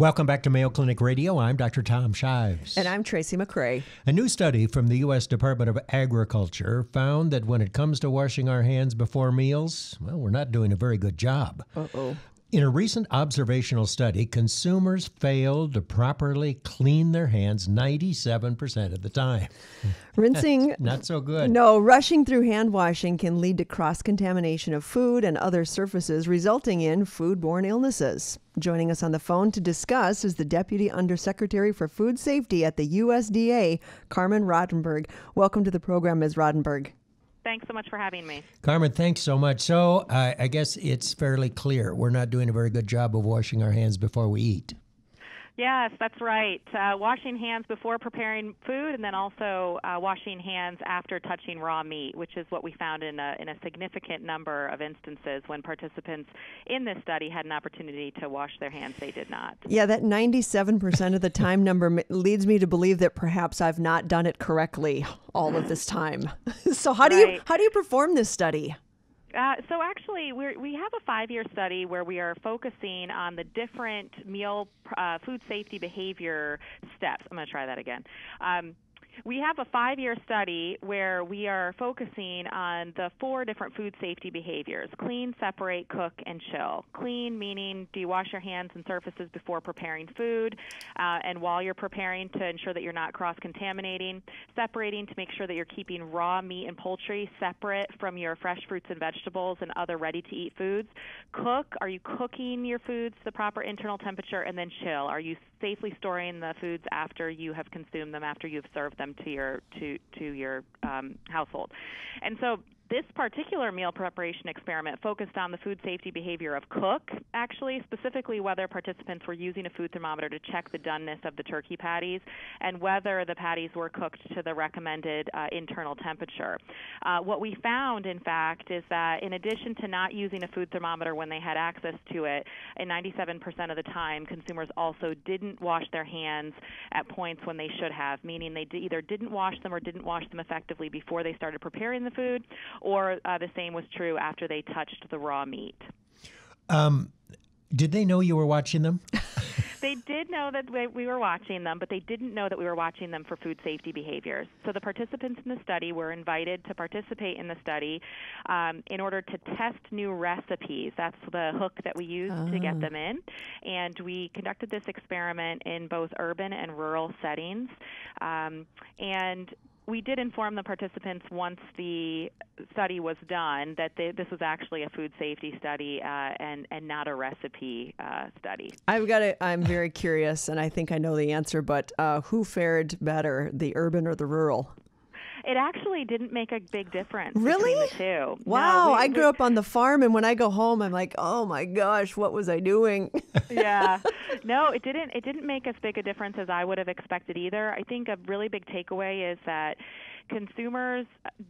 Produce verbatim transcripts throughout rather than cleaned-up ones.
Welcome back to Mayo Clinic Radio. I'm Doctor Tom Shives. And I'm Tracy McCrae. A new study from the U S Department of Agriculture found that when it comes to washing our hands before meals, well, we're not doing a very good job. Uh-oh. In a recent observational study, consumers failed to properly clean their hands ninety-seven percent of the time. Rinsing. Not so good. No, rushing through hand washing can lead to cross-contamination of food and other surfaces, resulting in foodborne illnesses. Joining us on the phone to discuss is the Deputy Undersecretary for Food Safety at the U S D A, Carmen Rottenberg. Welcome to the program, Miz Rottenberg. Thanks so much for having me. Carmen, thanks so much. So uh, I guess it's fairly clear we're not doing a very good job of washing our hands before we eat. Yes, that's right. Uh, washing hands before preparing food, and then also uh, washing hands after touching raw meat, which is what we found in a, in a significant number of instances when participants in this study had an opportunity to wash their hands. They did not. Yeah, that ninety-seven percent of the time number leads me to believe that perhaps I've not done it correctly all of this time. So how do you, how do you perform this study? Uh, so actually, we're, we have a five-year study where we are focusing on the different meal uh, food safety behavior steps. I'm going to try that again. Um, we have a five-year study where we are focusing on the four different food safety behaviors: clean, separate, cook, and chill. Clean meaning, do you wash your hands and surfaces before preparing food uh, and while you're preparing, to ensure that you're not cross-contaminating? Separating, to make sure that you're keeping raw meat and poultry separate from your fresh fruits and vegetables and other ready-to-eat foods. Cook, are you cooking your foods to the proper internal temperature? And then chill, are you safely storing the foods after you have consumed them, after you've served them to your to to your um, household? And so this particular meal preparation experiment focused on the food safety behavior of cook, actually, specifically whether participants were using a food thermometer to check the doneness of the turkey patties and whether the patties were cooked to the recommended uh, internal temperature. Uh, what we found, in fact, is that in addition to not using a food thermometer when they had access to it, in ninety-seven percent of the time, consumers also didn't wash their hands at points when they should have, meaning they either didn't wash them or didn't wash them effectively before they started preparing the food, or uh, the same was true after they touched the raw meat. Um, did they know you were watching them? They did know that we were watching them, but they didn't know that we were watching them for food safety behaviors. So the participants in the study were invited to participate in the study um, in order to test new recipes. That's the hook that we used oh. to get them in. And we conducted this experiment in both urban and rural settings. Um, and we did inform the participants once the study was done that they, this was actually a food safety study uh, and and not a recipe uh, study. I've got to, I'm very curious, and I think I know the answer, but uh, who fared better, the urban or the rural? It actually didn't make a big difference. Really? Between the two. Wow. No, we, I grew we, up on the farm, and when I go home, I'm like, oh my gosh, what was I doing? Yeah. No, it didn't. It didn't make as big a difference as I would have expected either. I think a really big takeaway is that consumers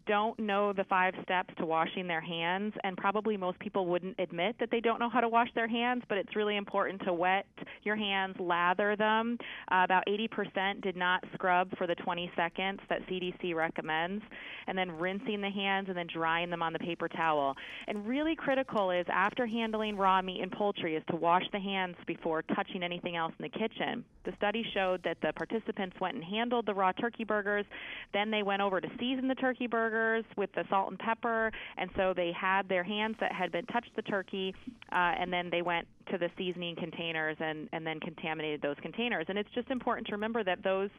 don't know the five steps to washing their hands, and probably most people wouldn't admit that they don't know how to wash their hands, but it's really important to wet your hands, lather them. Uh, about eighty percent did not scrub for the twenty seconds that C D C recommends, and then rinsing the hands and then drying them on the paper towel. And really critical is, after handling raw meat and poultry, is to wash the hands before touching anything else in the kitchen. The study showed that the participants went and handled the raw turkey burgers, then they went over to season the turkey burgers with the salt and pepper, and so they had their hands that had been touched the turkey, uh, and then they went to the seasoning containers and, and then contaminated those containers. And it's just important to remember that those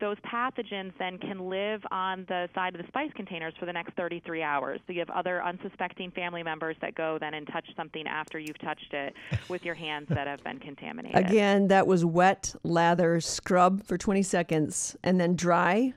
those pathogens then can live on the side of the spice containers for the next thirty-three hours. So you have other unsuspecting family members that go then and touch something after you've touched it with your hands that have been contaminated. Again, that was wet, lather, scrub for twenty seconds, and then dry.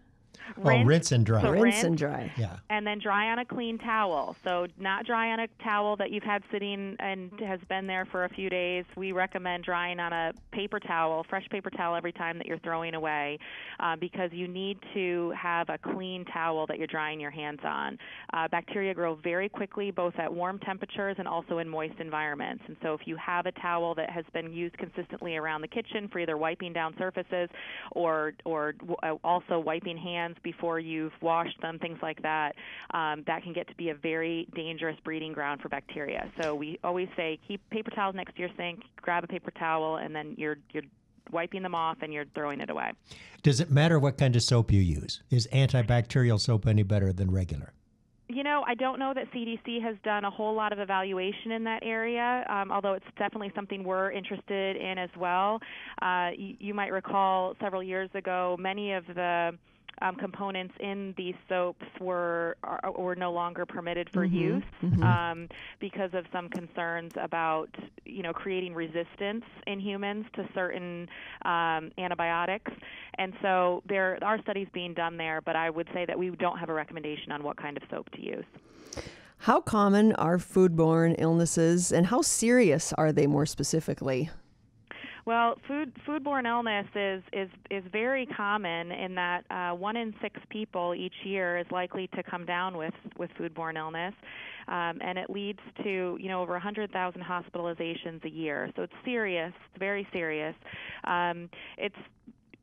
Rinse, well, rinse and dry. So rinse, rinse and dry. Yeah. And then dry on a clean towel. So not dry on a towel that you've had sitting and has been there for a few days. We recommend drying on a paper towel, fresh paper towel, every time that you're throwing away, uh, because you need to have a clean towel that you're drying your hands on. Uh, bacteria grow very quickly, both at warm temperatures and also in moist environments. And so if you have a towel that has been used consistently around the kitchen for either wiping down surfaces or, or w also wiping hands before you've washed them, things like that, um, that can get to be a very dangerous breeding ground for bacteria. So we always say keep paper towels next to your sink, grab a paper towel, and then you're you're wiping them off and you're throwing it away. Does it matter what kind of soap you use? Is antibacterial soap any better than regular? You know, I don't know that C D C has done a whole lot of evaluation in that area, um, although it's definitely something we're interested in as well. Uh, you, you might recall several years ago, many of the Um, components in these soaps were are, were no longer permitted for mm-hmm. use mm-hmm. um, because of some concerns about you know creating resistance in humans to certain um, antibiotics, and so there are studies being done there. But I would say that we don't have a recommendation on what kind of soap to use. How common are foodborne illnesses, and how serious are they more specifically? Well, food, foodborne illness is, is, is very common in that uh, one in six people each year is likely to come down with, with foodborne illness, um, and it leads to, you know, over one hundred thousand hospitalizations a year. So it's serious, it's very serious. Um, it's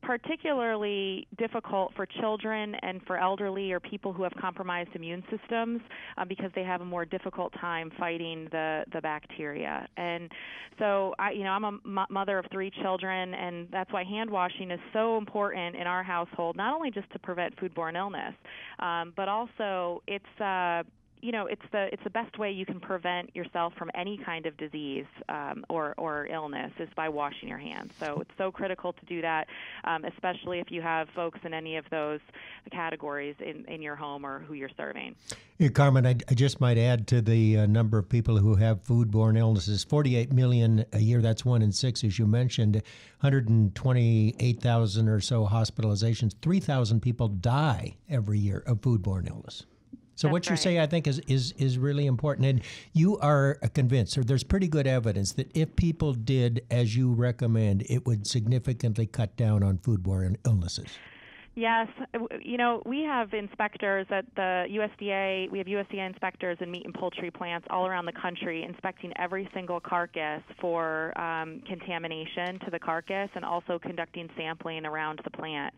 particularly difficult for children and for elderly or people who have compromised immune systems uh, because they have a more difficult time fighting the, the bacteria. And so, I, you know, I'm a m- mother of three children, and that's why hand washing is so important in our household, not only just to prevent foodborne illness, um, but also it's uh, you know, it's the it's the best way you can prevent yourself from any kind of disease um, or, or illness is by washing your hands. So it's so critical to do that, um, especially if you have folks in any of those categories in, in your home or who you're serving. Hey, Carmen, I, I just might add to the uh, number of people who have foodborne illnesses, forty-eight million a year, that's one in six, as you mentioned, one hundred twenty-eight thousand or so hospitalizations, three thousand people die every year of foodborne illness. So That's what you right. say, I think, is, is, is really important. And you are convinced, or there's pretty good evidence, that if people did as you recommend, it would significantly cut down on foodborne illnesses. Yes. You know, we have inspectors at the U S D A. We have U S D A inspectors in meat and poultry plants all around the country inspecting every single carcass for um, contamination to the carcass and also conducting sampling around the plant.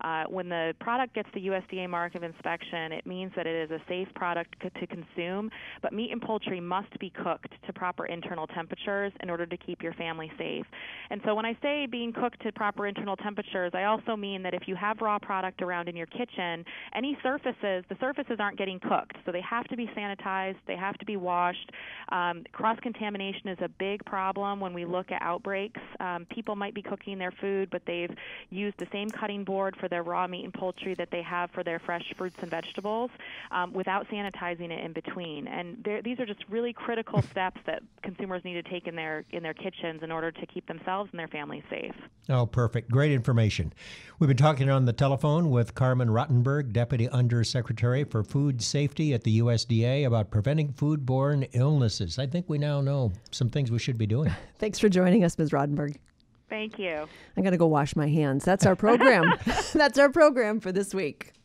Uh, when the product gets the U S D A mark of inspection, it means that it is a safe product c- to consume, but meat and poultry must be cooked to proper internal temperatures in order to keep your family safe. And so when I say being cooked to proper internal temperatures, I also mean that if you have raw product around in your kitchen, any surfaces, the surfaces aren't getting cooked, so they have to be sanitized, they have to be washed. Um, cross-contamination is a big problem when we look at outbreaks. Um, people might be cooking their food, but they've used the same cutting board for their raw meat and poultry that they have for their fresh fruits and vegetables um, without sanitizing it in between. And these are just really critical steps that consumers need to take in their in their kitchens in order to keep themselves and their families safe. Oh, perfect. Great information. We've been talking on the telephone with Carmen Rottenberg, Deputy Undersecretary for Food Safety at the U S D A, about preventing foodborne illnesses. I think we now know some things we should be doing. Thanks for joining us, Miz Rottenberg. Thank you. I got to go wash my hands. That's our program. That's our program for this week.